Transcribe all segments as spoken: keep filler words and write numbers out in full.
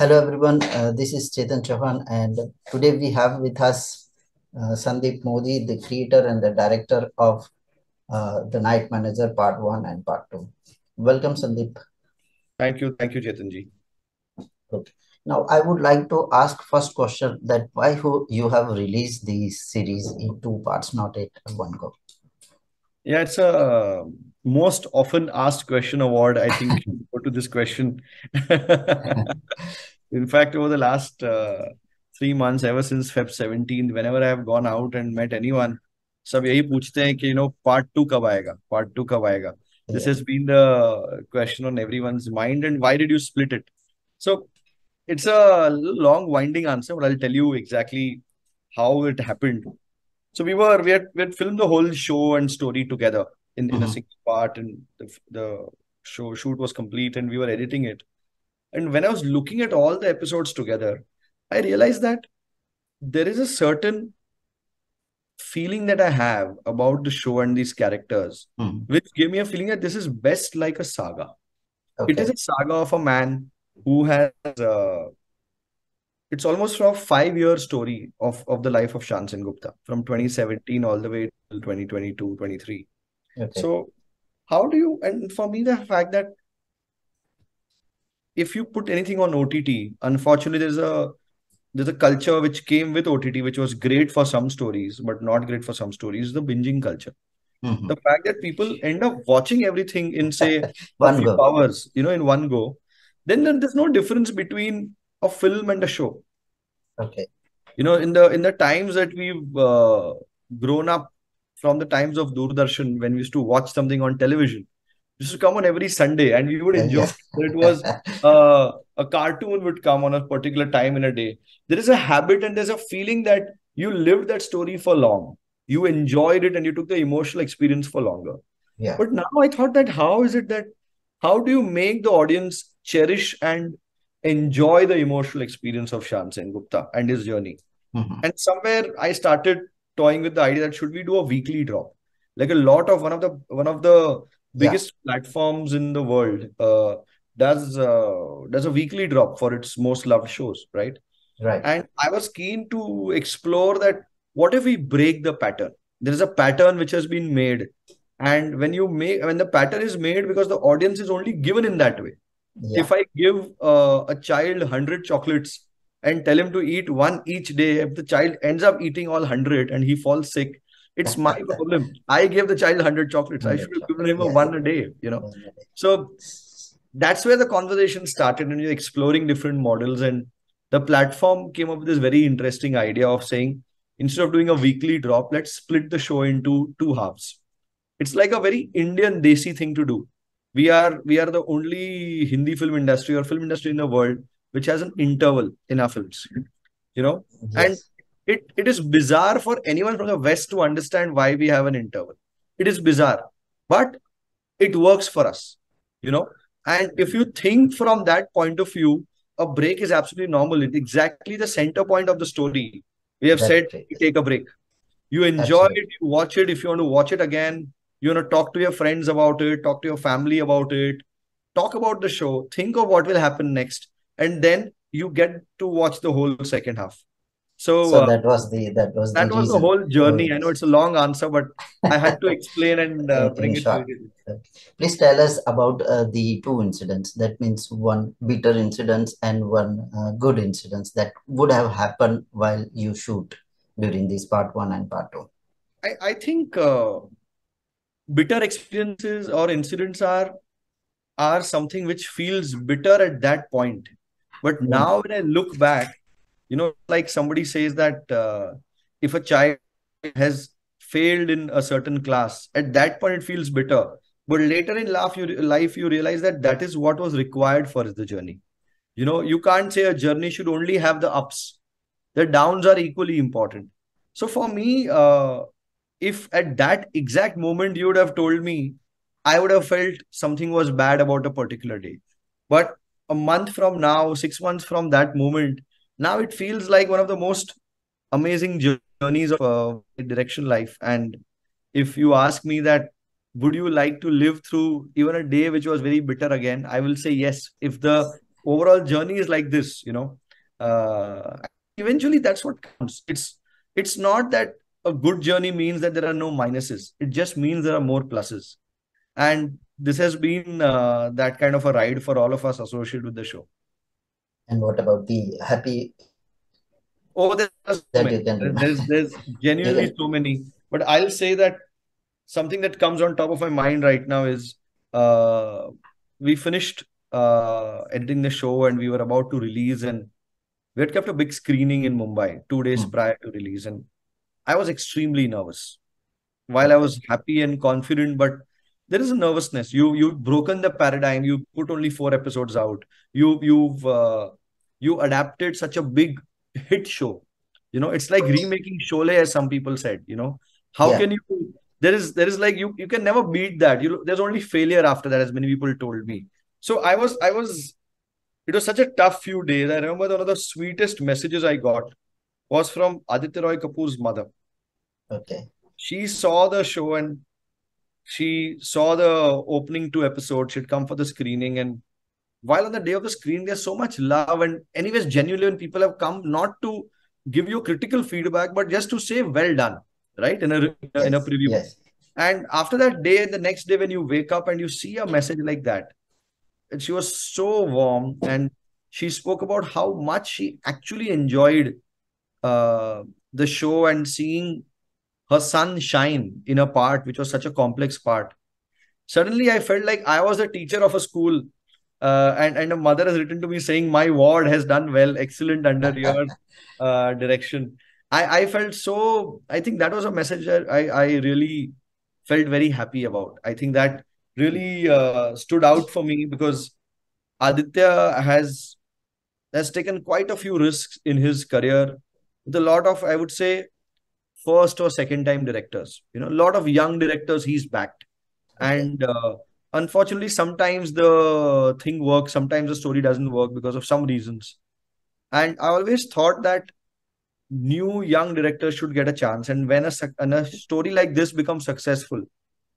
Hello everyone, uh, this is Chetan Chauhan, and today we have with us uh, Sandeep Modi, the creator and the director of uh, The Night Manager Part one and Part two. Welcome Sandeep. Thank you, thank you Chetanji. Okay. Now I would like to ask first question that why who you have released the series in two parts, not at one go? Yeah, it's a most often asked question award, I think. Go to this question. In fact, over the last uh, three months, ever since February seventeenth, whenever I have gone out and met anyone, sab yahi poochte hain ki, you know, part two kab aayega? Part two kab aayega? Yeah. This has been the question on everyone's mind. And why did you split it? So it's a long winding answer, but I'll tell you exactly how it happened. So we were, we had, we had filmed the whole show and story together in, mm-hmm. in a single part, and the, the show shoot was complete and we were editing it. And when I was looking at all the episodes together, I realized that there is a certain feeling that I have about the show and these characters, mm-hmm. which gave me a feeling that this is best like a saga. Okay. It is a saga of a man who has, uh, it's almost a five-year story of, of the life of Shamsher Gupta from twenty seventeen all the way till twenty twenty-two twenty-three. Okay. So how do you, and for me, the fact that if you put anything on O T T, unfortunately, there's a there's a culture which came with O T T, which was great for some stories, but not great for some stories, the binging culture. Mm-hmm. The fact that people end up watching everything in, say, one a few go. hours, you know, in one go, then, then there's no difference between a film and a show. Okay. You know, in the, in the times that we've uh, grown up, from the times of Doordarshan, when we used to watch something on television, it used to come on every Sunday and we would enjoy it. It was uh, a cartoon would come on a particular time in a day. There is a habit and there's a feeling that you lived that story for long. You enjoyed it and you took the emotional experience for longer. Yeah. But now I thought that how is it that, how do you make the audience cherish and enjoy the emotional experience of Shamsher Gupta and his journey? Mm-hmm. And somewhere I started toying with the idea that should we do a weekly drop, like a lot of one of the one of the biggest yeah. platforms in the world uh, does uh, does a weekly drop for its most loved shows, right? Right. And I was keen to explore that. What if we break the pattern? There is a pattern which has been made, and when you make when the pattern is made, because the audience is only given in that way. Yeah. If I give uh, a child one hundred chocolates and tell him to eat one each day, if the child ends up eating all one hundred and he falls sick, it's my problem. I gave the child one hundred chocolates. I should have given him a one a day, you know. So that's where the conversation started, and you're exploring different models. And the platform came up with this very interesting idea of saying, instead of doing a weekly drop, let's split the show into two halves. It's like a very Indian desi thing to do. We are, we are the only Hindi film industry or film industry in the world which has an interval in our films, you know, yes. and it, it is bizarre for anyone from the West to understand why we have an interval. It is bizarre, but it works for us, you know, and if you think from that point of view, a break is absolutely normal. It's exactly the center point of the story. We have That's said, right. you take a break. You enjoy That's it, right. you watch it. If you want to watch it again, you want to talk to your friends about it, talk to your family about it, talk about the show, think of what will happen next. And then you get to watch the whole second half. So, so uh, that was the that was that the was reason. the whole journey. I know it's a long answer, but I had to explain and uh, bring it to you. Please tell us about uh, the two incidents. That means one bitter incident and one uh, good incident that would have happened while you shoot during this part one and part two. I I think uh, bitter experiences or incidents are are something which feels bitter at that point. But now when I look back, you know, like somebody says that uh, if a child has failed in a certain class, at that point it feels bitter. But later in life you, life, you realize that that is what was required for the journey. You know, you can't say a journey should only have the ups. The downs are equally important. So for me, uh, if at that exact moment you would have told me, I would have felt something was bad about a particular day. But a month from now, six months from that moment, now it feels like one of the most amazing journeys of uh, direction life. And if you ask me that, would you like to live through even a day which was very bitter again? I will say yes, if the overall journey is like this, you know. Uh, eventually, that's what counts. It's it's not that a good journey means that there are no minuses. It just means there are more pluses. And this has been uh, that kind of a ride for all of us associated with the show. And what about the happy? Oh, there's so many. There's, there's genuinely so many. But I'll say that something that comes on top of my mind right now is uh, we finished uh, editing the show and we were about to release, and we had kept a big screening in Mumbai two days mm. prior to release. And I was extremely nervous. While I was happy and confident, but there is a nervousness. You, you've broken the paradigm. You put only four episodes out. You, you've uh, you adapted such a big hit show. You know, it's like remaking Sholay, as some people said, you know. How yeah. can you... There is, there is like, you, you can never beat that. You, there's only failure after that, as many people told me. So I was, I was, it was such a tough few days. I remember one of the sweetest messages I got was from Aditya Roy Kapoor's mother. Okay. She saw the show and she saw the opening two episodes. She'd come for the screening. And while on the day of the screening, there's so much love. And anyways, genuinely, people have come not to give you critical feedback, but just to say, well done. Right? In a, yes, in a preview. Yes. And after that day, the next day when you wake up and you see a message like that, and she was so warm, and she spoke about how much she actually enjoyed uh, the show and seeing her son shine in a part, which was such a complex part. Suddenly, I felt like I was a teacher of a school uh, and, and a mother has written to me saying, my ward has done well, excellent under your uh, direction. I, I felt so, I think that was a message that I, I really felt very happy about. I think that really uh, stood out for me because Aditya has, has taken quite a few risks in his career with a lot of, I would say, first or second time directors. You know, a lot of young directors he's backed. And uh, unfortunately, sometimes the thing works, sometimes the story doesn't work because of some reasons. And I always thought that new young directors should get a chance, and when a, and a story like this becomes successful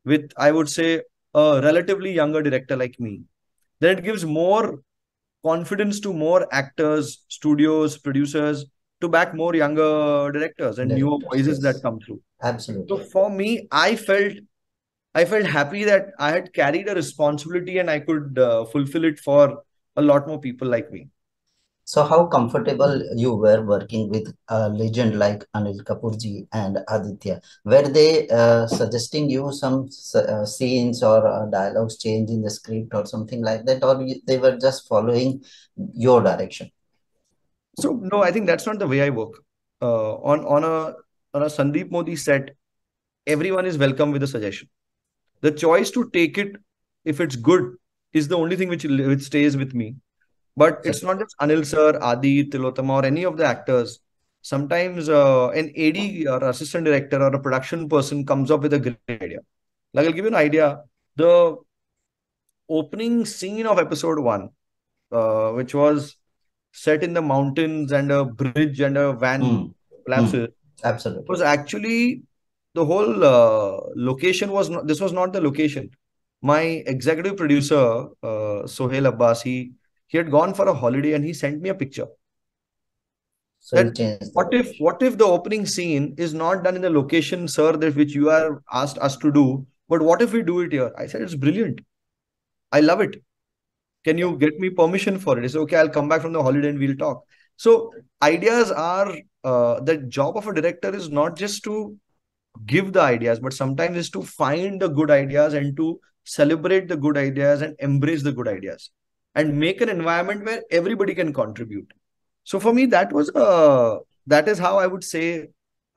with, I would say, a relatively younger director like me, then it gives more confidence to more actors, studios, producers to back more younger directors and newer voices that come through. Absolutely. So for me, I felt I felt happy that I had carried a responsibility and I could uh, fulfill it for a lot more people like me. So how comfortable you were working with a legend like Anil Kapoorji and Aditya? Were they uh, suggesting you some uh, scenes or uh, dialogues change in the script or something like that? Or they were just following your direction? So, no, I think that's not the way I work. Uh, on, on, a, on a Sandeep Modi set, everyone is welcome with a suggestion. The choice to take it, if it's good, is the only thing which, which stays with me. But it's not just Anil sir, Adi, Tilottama or any of the actors. Sometimes uh, an A D or assistant director or a production person comes up with a great idea. Like I'll give you an idea. The opening scene of episode one, uh, which was set in the mountains and a bridge and a van mm. collapses. Mm. Absolutely. It was actually the whole uh, location was not, this was not the location. My executive producer, uh, Sohail Abbas, he He had gone for a holiday and he sent me a picture. So that, what if what if the opening scene is not done in the location, sir, that which you are asked us to do, but what if we do it here? I said, it's brilliant. I love it. Can you get me permission for it? He said, okay, I'll come back from the holiday and we'll talk. So ideas are, uh, the job of a director is not just to give the ideas, but sometimes is to find the good ideas and to celebrate the good ideas and embrace the good ideas. And make an environment where everybody can contribute. So for me, that was uh, that is how I would say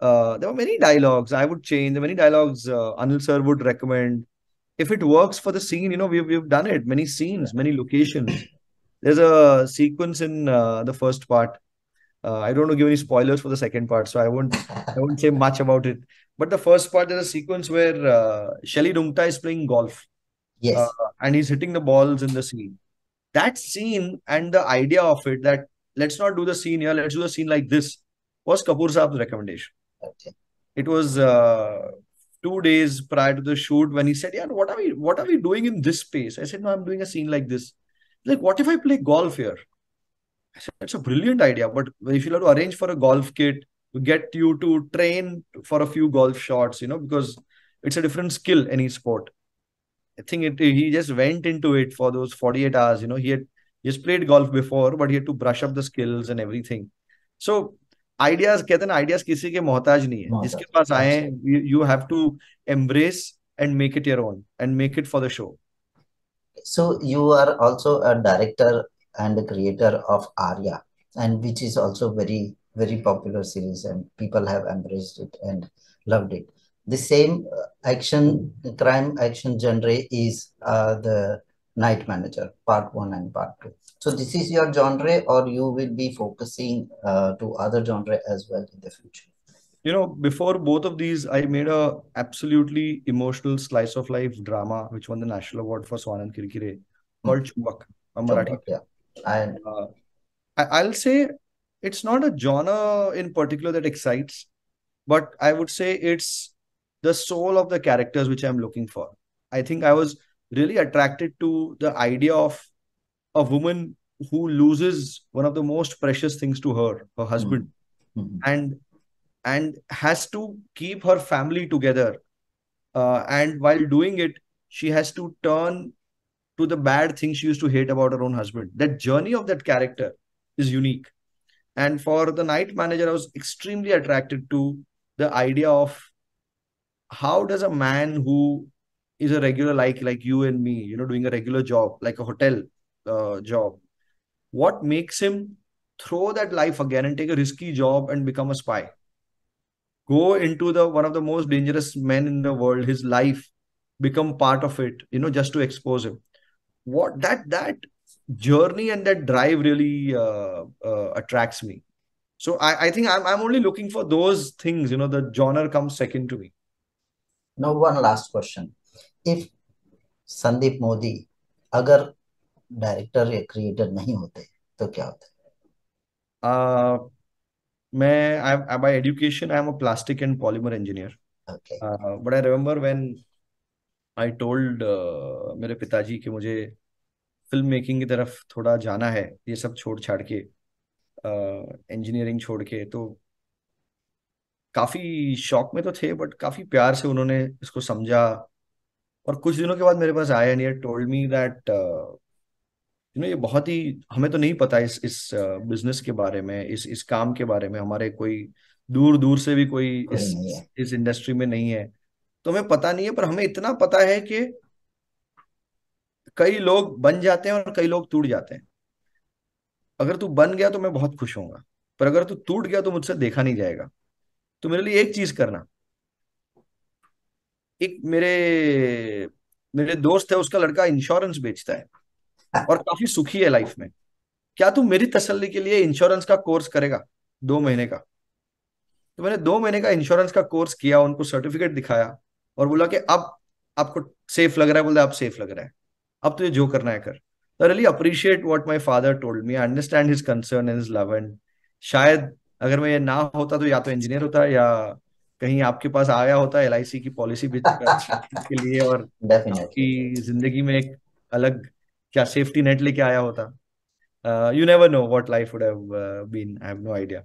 uh, there were many dialogues I would change. There were many dialogues uh, Anil sir would recommend. If it works for the scene, you know, we've, we've done it. Many scenes, many locations. There's a sequence in uh, the first part. Uh, I don't want to give any spoilers for the second part, so I won't, I won't say much about it. But the first part, there's a sequence where uh, Shelly Rungta is playing golf. Yes. Uh, and he's hitting the balls in the sea. That scene and the idea of it, that let's not do the scene here, let's do the scene like this, was Kapoor Saab's recommendation. Okay. It was uh, two days prior to the shoot when he said, yeah, what are we, what are we doing in this space? I said, no, I'm doing a scene like this. like, what if I play golf here? I said, it's a brilliant idea, but if you'll have to arrange for a golf kit, to get you to train for a few golf shots, you know, because it's a different skill, any sport. I think it, he just went into it for those forty-eight hours, you know, he had just played golf before, but he had to brush up the skills and everything. So ideas, kehte na, ideas kisi ke mohtaj nahi hai. Jiske paas aaye, you, you have to embrace and make it your own and make it for the show. So you are also a director and a creator of Arya, and which is also very, very popular series, and people have embraced it and loved it. The same action, crime action genre is uh, The Night Manager, part one and part two. So this is your genre, or you will be focusing uh, to other genre as well in the future? You know, before both of these, I made a absolutely emotional slice of life drama, which won the National Award for Swan and Kirikire, called Chubak, a Marathi. Yeah. And uh, I, I'll say it's not a genre in particular that excites, but I would say it's the soul of the characters which I'm looking for. I think I was really attracted to the idea of a woman who loses one of the most precious things to her, her husband, mm-hmm. and and has to keep her family together. Uh, and while doing it, she has to turn to the bad things she used to hate about her own husband. That journey of that character is unique. And for The Night Manager, I was extremely attracted to the idea of how does a man who is a regular, like, like you and me, you know, doing a regular job, like a hotel uh, job, what makes him throw that life again and take a risky job and become a spy? Go into the one of the most dangerous men in the world, his life, become part of it, you know, just to expose him. What that that journey and that drive really uh, uh, attracts me. So I, I think I'm, I'm only looking for those things, you know, the genre comes second to me. Now, one last question. If Sandeep Modi, agar director or creator nahi hote, to kya hote? Uh, Main, I, I, by education, I am a plastic and polymer engineer. Okay. Uh, but I remember when I told uh, mere pitaji ki mujhe filmmaking ki taraf thoda jana hai, ye sab chhod chhad ke, uh, engineering chhod ke, to काफी shock में तो थे, but काफी प्यार से उन्होंने इसको समझा, और कुछ दिनों के बाद मेरे पास आया and he told me that you know, ये बहुत ही, हमें तो नहीं पता इस इस बिजनेस uh, के बारे में, इस इस काम के बारे में, हमारे कोई दूर दूर से भी कोई इस इस इंडस्ट्री में नहीं है, तो हमें पता नहीं है, पर हमें इतना पता है कि कई लोग बन जाते हैं और कई लोग टूट जाते हैं। अगर तू बन गया तो मैं बहुत खुश होऊंगा, पर अगर तू टूट गया तो मुझसे देखा नहीं जाएगा। तो मेरे लिए एक चीज करना, एक मेरे मेरे दोस्त है, उसका लड़का इंश्योरेंस बेचता है और काफी सुखी है लाइफ में, क्या तू मेरी तसल्ली के लिए इंश्योरेंस का कोर्स करेगा दो महीने का? तो मैंने दो महीने का इंश्योरेंस का कोर्स किया, उनको सर्टिफिकेट दिखाया और बोला कि अब आपको सेफ लग रहा है? बोला आप सेफ लग रहा है, अब तुझे जो करना है कर। I really appreciate what my father told me, I understand his concern and his love, and शायद अगर मैं ये ना होता तो या तो इंजीनियर होता या कहीं आपके पास आया होता एल आई सी की पॉलिसी के लिए, और आपकी जिंदगी में एक अलग क्या सेफ्टी नेट लेके आया होता। You never know what life would have been, I have no idea.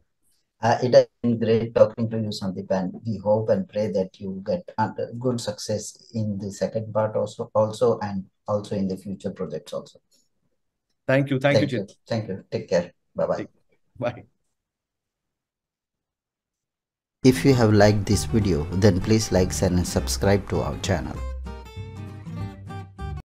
It has been great talking to you, Sandeep, and we hope and pray that you get good success in the second part also, also and also in the future projects also. Thank you, thank, thank you, Chetan. Thank you. Take care. Bye bye. Bye. If you have liked this video, then please like, share and subscribe to our channel.